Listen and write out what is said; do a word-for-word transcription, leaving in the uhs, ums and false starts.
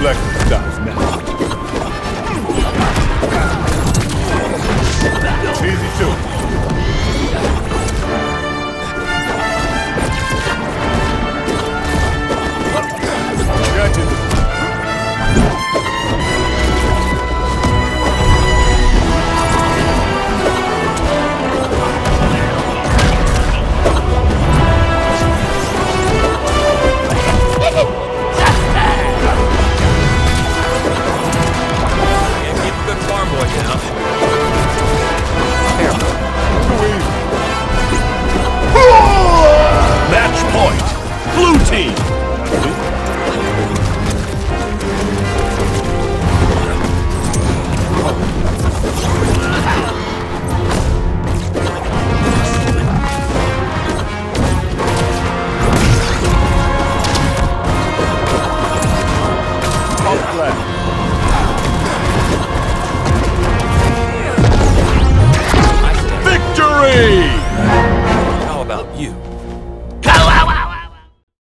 reflector dies now.